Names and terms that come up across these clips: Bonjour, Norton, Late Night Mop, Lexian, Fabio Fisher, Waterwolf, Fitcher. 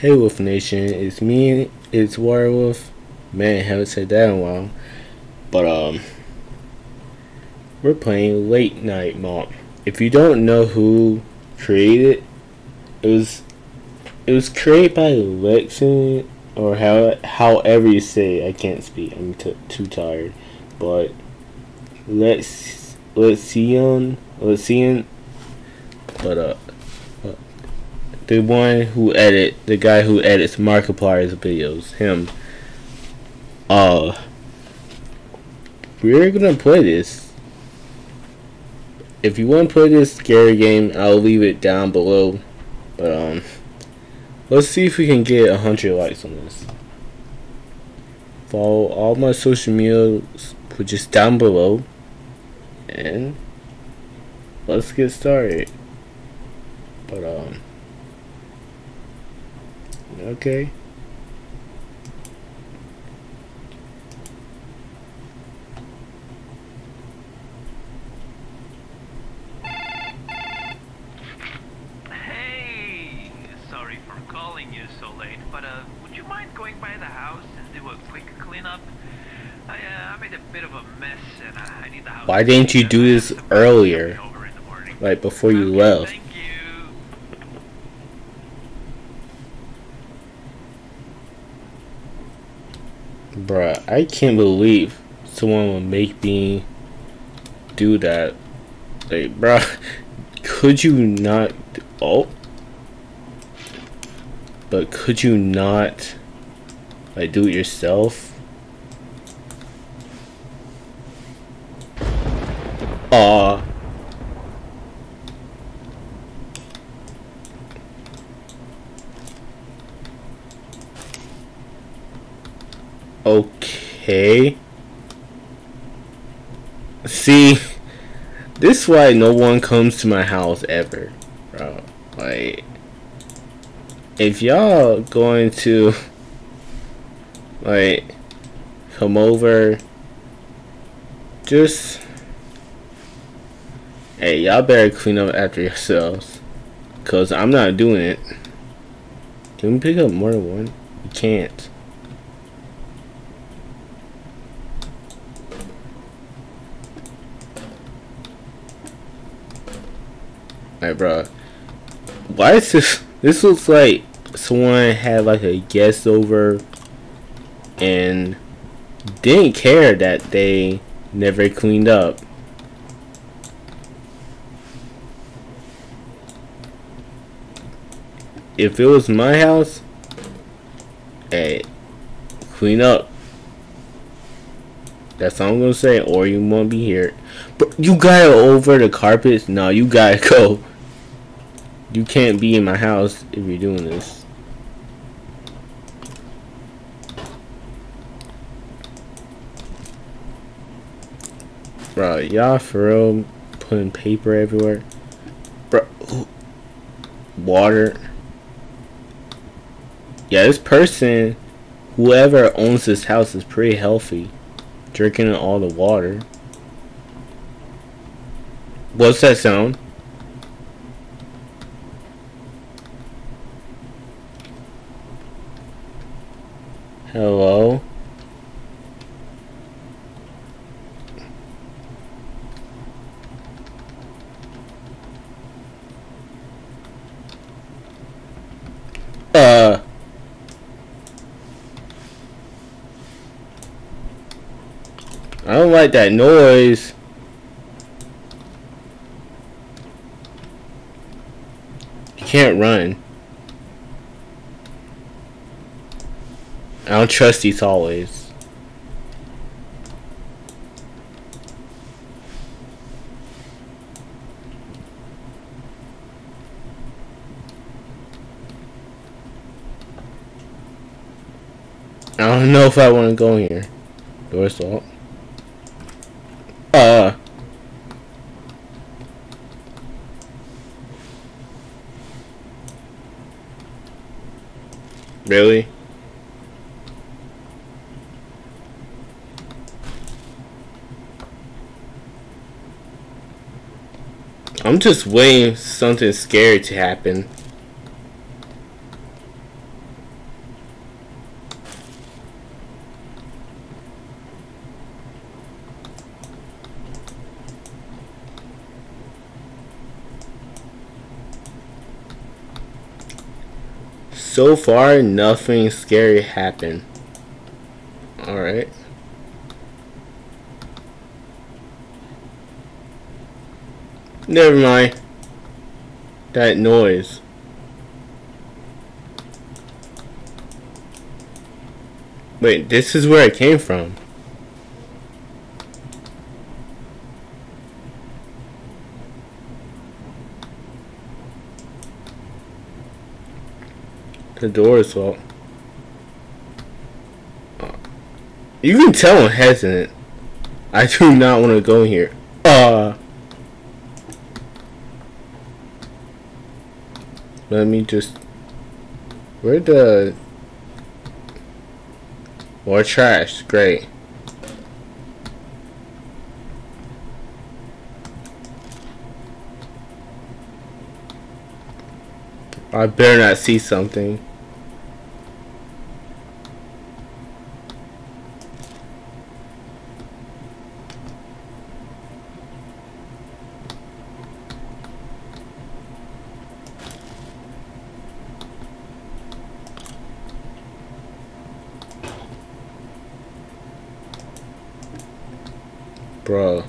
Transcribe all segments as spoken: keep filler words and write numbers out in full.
Hey Wolf Nation, it's me, it's Waterwolf. Man, haven't said that in a while. But um we're playing Late Night Mop. If you don't know who created it, it was it was created by Lexian, or how however you say it. I can't speak, I'm t too tired. But let's Lexian Lexian But uh the one who edit, the guy who edits Markiplier's videos, him. Uh, we're gonna play this. If you want to play this scary game, I'll leave it down below. But um, let's see if we can get a hundred likes on this. Follow all my social medias, which is down below, and let's get started. But um. Okay. Hey, sorry for calling you so late, but uh, would you mind going by the house and do a quick cleanup? I, uh, I made a bit of a mess, and uh, I need the house. Why didn't you do this earlier, like before you left? Bruh, I can't believe someone would make me do that. Like, bruh, could you not? Oh, but could you not? Like, do it yourself? Ah. Okay. See, this is why no one comes to my house ever, bro. Like, if y'all going to like come over, just hey, y'all better clean up after yourselves, cause I'm not doing it. Can we pick up more than one? We can't. Alright, bro. Why is this? This looks like someone had like a guest over and didn't care that they never cleaned up. If it was my house, hey, clean up. That's all I'm gonna say, or you won't be here. But you gotta over the carpets? No, you gotta go. You can't be in my house if you're doing this. Bro, y'all for real putting paper everywhere? Bro, ooh, water. Yeah, this person, whoever owns this house, is pretty healthy. Drinking all the water. What's that sound? Hello? Uh. I don't like that noise. You can't run. I don't trust these hallways. I don't know if I want to go in here. Door's locked. Uh. Really? I'm just waiting for something scary to happen. So far, nothing scary happened. Alright. Never mind. That noise. Wait, this is where I came from. The door is locked. You can tell I'm hesitant. I do not want to go in here. Uh, let me just. Where the. More trash. Great. I better not see something. Bro,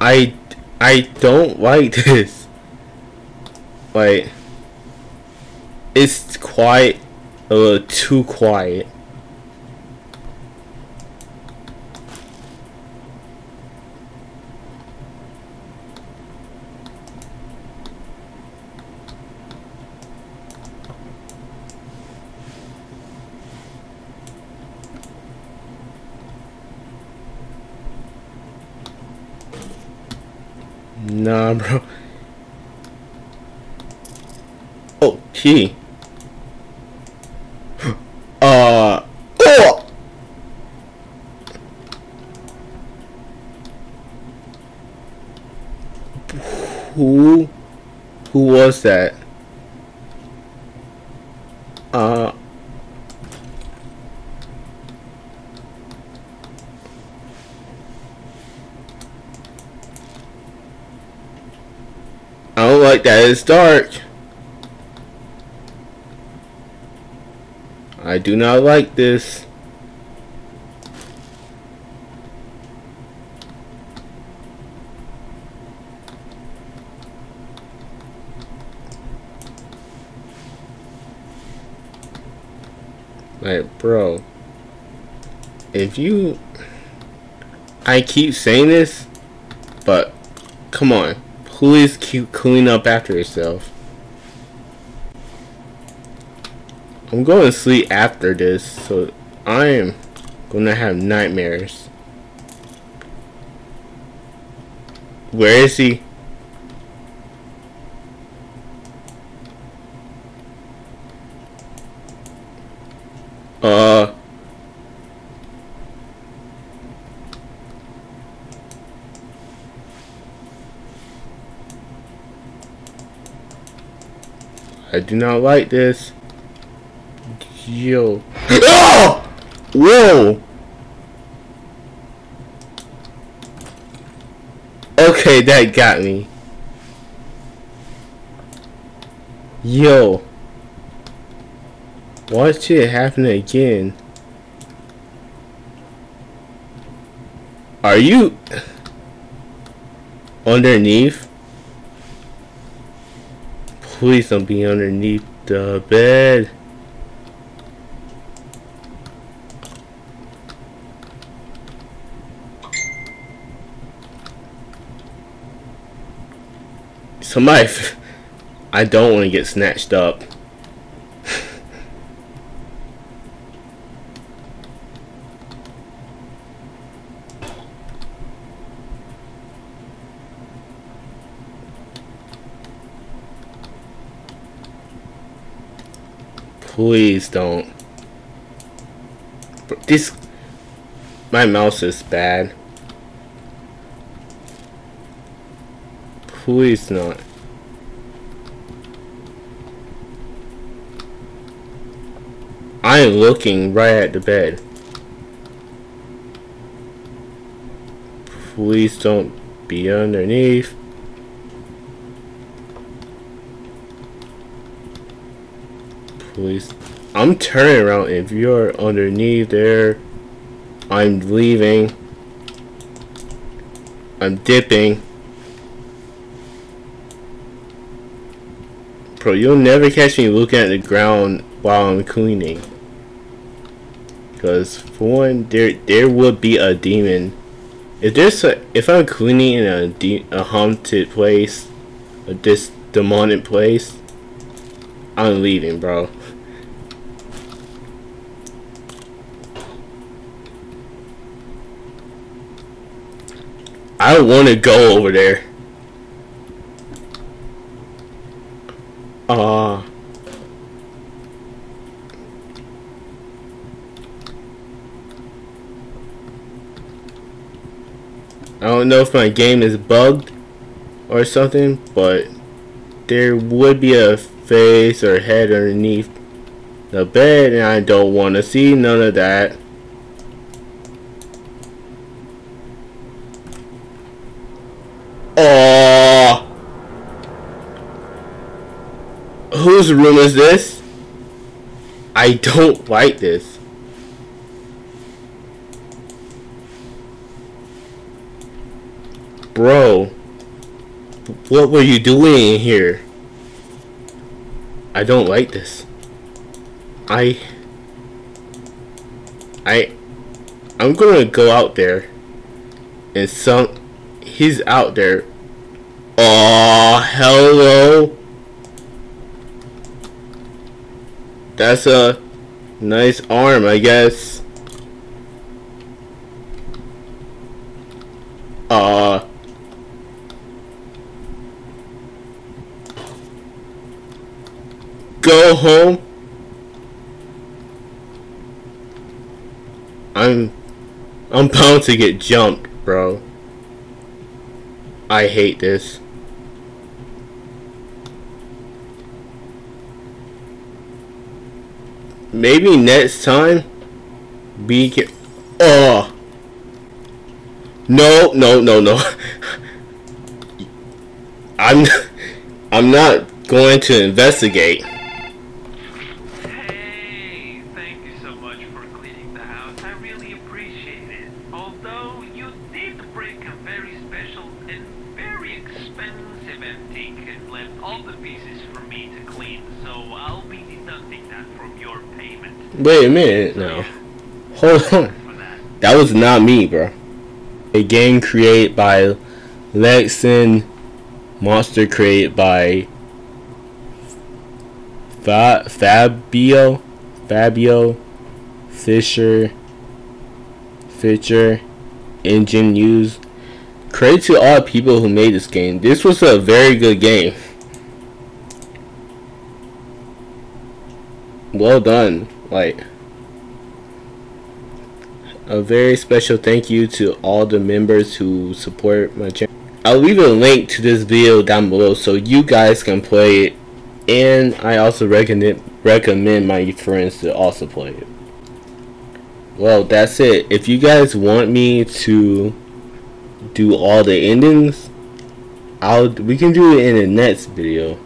I I don't like this. Like, it's quiet, a little too quiet. Nah, bro. Oh, key. uh. Oh! Who? Who was that? Uh. Like that, it's dark. I do not like this. Like, bro, if you, I keep saying this, but come on. Please keep clean up after yourself. I'm going to sleep after this, so I am going to have nightmares. Where is he? Uh... I do not like this. Yo. Oh! Whoa! Okay, that got me. Yo. What shit happened again? Are you underneath? Please don't be underneath the bed. Somebody, I don't want to get snatched up. Please don't. This, my mouse is bad. Please not. I am looking right at the bed. Please don't be underneath. please. I'm turning around. If you're underneath there, I'm leaving. I'm dipping. Bro, you'll never catch me looking at the ground while I'm cleaning. Because, for one, there there would be a demon. If there's a, if I'm cleaning in a de a haunted place, a this demonic place, I'm leaving, bro. I want to go over there. Ah. Uh, I don't know if my game is bugged or something, but there would be a face or head underneath the bed, and I don't want to see none of that. Oh, whose room is this? I don't like this. Bro, what were you doing in here? I don't like this. I I I'm gonna go out there and some he's out there. Oh, hello. That's a nice arm, I guess. Uh Go home. I'm I'm bound to get jumped, bro. I hate this. Maybe next time we get. Oh no no no no! I'm I'm not going to investigate. Hey, thank you so much for cleaning the house. I really appreciate it. Although you did break a very special and very expensive antique and left all the pieces for me to clean, so I'll be deducting that from your payment. Wait a minute now. Hold on. That was not me, bro. A game created by Lexian, monster created by Fa Fabio Fabio Fisher Fitcher engine used. Credit to all people who made this game. This was a very good game. Well done. Like, a very special thank you to all the members who support my channel. I'll leave a link to this video down below so you guys can play it, and I also recommend recommend my friends to also play it. Well, that's it. If you guys want me to do all the endings, I'll we can do it in the next video.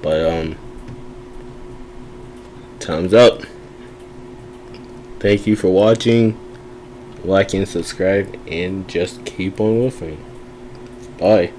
But um, time's up. Thank you for watching. Like and subscribe, and just keep on woofing. Bye.